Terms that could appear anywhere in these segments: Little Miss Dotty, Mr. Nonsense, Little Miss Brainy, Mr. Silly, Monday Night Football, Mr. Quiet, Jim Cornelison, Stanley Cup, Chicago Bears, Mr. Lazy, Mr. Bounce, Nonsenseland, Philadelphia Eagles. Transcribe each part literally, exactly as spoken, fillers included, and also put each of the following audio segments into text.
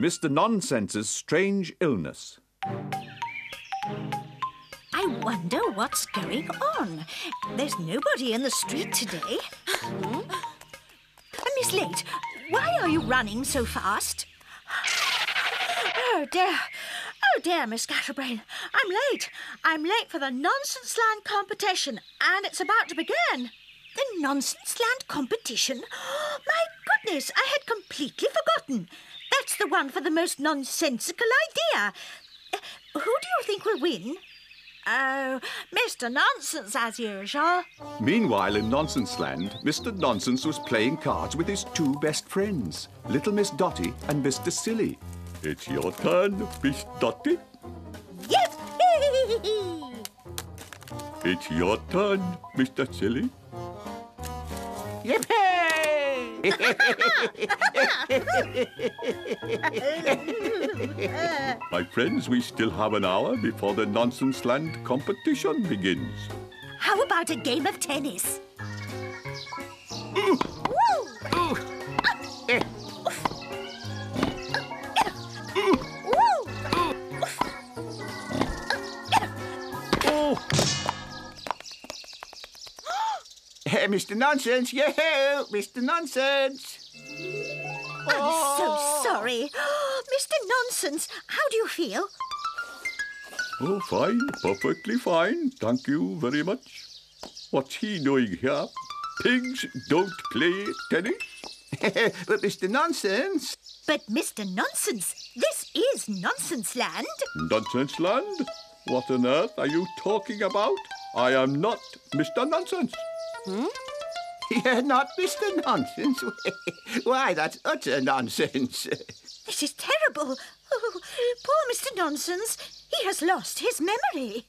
Mister Nonsense's strange illness. I wonder what's going on. There's nobody in the street today. Hmm? Miss Late, why are you running so fast? Oh dear, oh dear, Miss Scatterbrain. I'm late. I'm late for the Nonsense Land competition, and it's about to begin. The Nonsense Land competition? My goodness, I had completely forgotten. That's the one for the most nonsensical idea. Uh, who do you think will win? Oh, Mister Nonsense, as usual. Meanwhile, in Nonsense Land, Mister Nonsense was playing cards with his two best friends, Little Miss Dotty and Mister Silly. It's your turn, Miss Dotty. Yes! It's your turn, Mister Silly. Yippee! My friends, we still have an hour before the Nonsense Land competition begins. How about a game of tennis? Mister Nonsense, yo, Mister Nonsense. I'm oh. so sorry. Mister Nonsense, how do you feel? Oh, fine, perfectly fine. Thank you very much. What's he doing here? Pigs don't play tennis? But Mister Nonsense... But Mister Nonsense, this is Nonsense Land. Nonsense Land? What on earth are you talking about? I am not Mister Nonsense. Hmm? You're not Mister Nonsense? Why, that's utter nonsense. This is terrible. Oh, poor Mister Nonsense. He has lost his memory.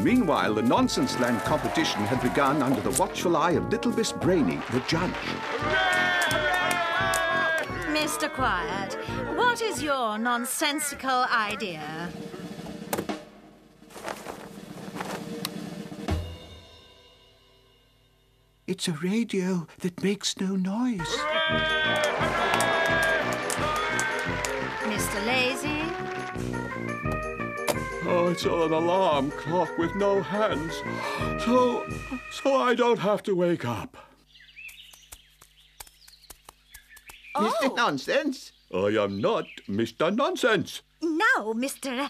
Meanwhile, the Nonsense Land competition had begun under the watchful eye of Little Miss Brainy, the judge. Hooray! Hooray! Mister Quiet, what is your nonsensical idea? It's a radio that makes no noise. Hooray! Hooray! Mister Lazy? Oh, it's an alarm clock with no hands. So, so I don't have to wake up. Oh. Mister Nonsense? I am not Mister Nonsense. No, Mister Uh,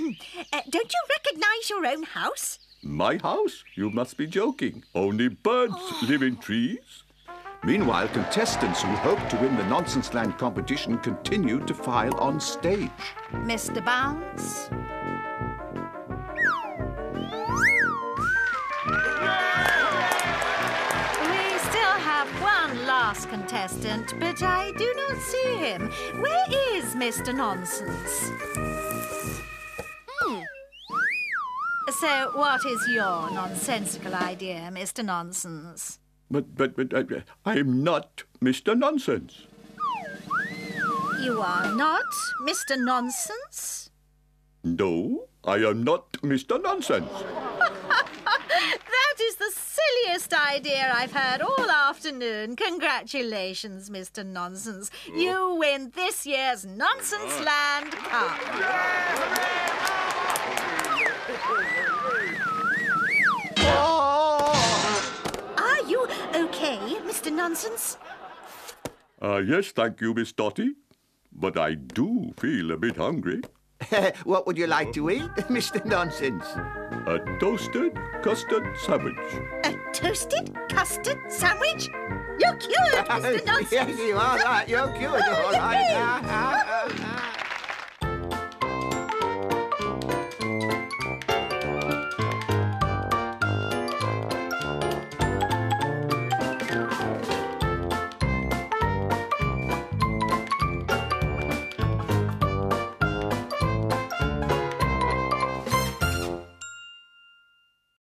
uh, don't you recognise your own house? My house? You must be joking. Only birds oh. live in trees. Meanwhile, contestants who hoped to win the Nonsense Land competition continued to file on stage. Mister Bounce. We still have one last contestant, but I do not see him. Where is Mister Nonsense? So, what is your nonsensical idea, Mister Nonsense? But, but, but, I, I'm not Mister Nonsense. You are not Mister Nonsense? No, I am not Mister Nonsense. That is the silliest idea I've heard all afternoon. Congratulations, Mister Nonsense. Oh. You win this year's Nonsense oh. Land Cup. Hooray, hooray! Are you okay, Mister Nonsense? Uh, yes, thank you, Miss Dotty. But I do feel a bit hungry. What would you like to eat, Mister Nonsense? A toasted custard sandwich. A toasted custard sandwich? You're cured, Mister Nonsense. Yes, you are. Right. You're cured. All right.